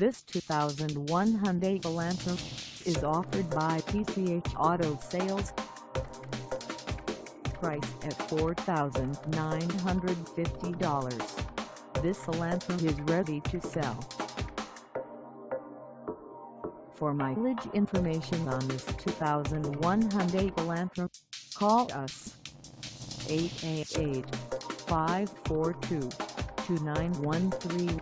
This 2001 Hyundai Elantra is offered by PCH Auto Sales. Priced at $4,950. This Elantra is ready to sell. For mileage information on this 2001 Hyundai Elantra, call us 888-542-2913.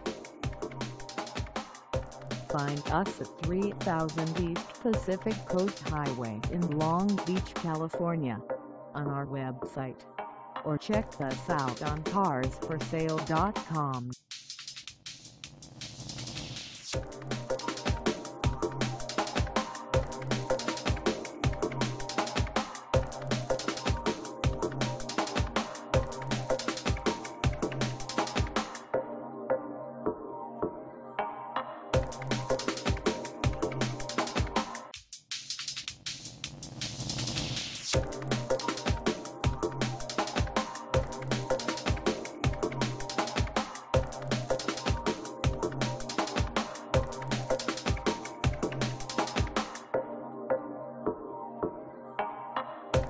Find us at 3000 East Pacific Coast Highway in Long Beach, California, on our website, or check us out on carsforsale.com.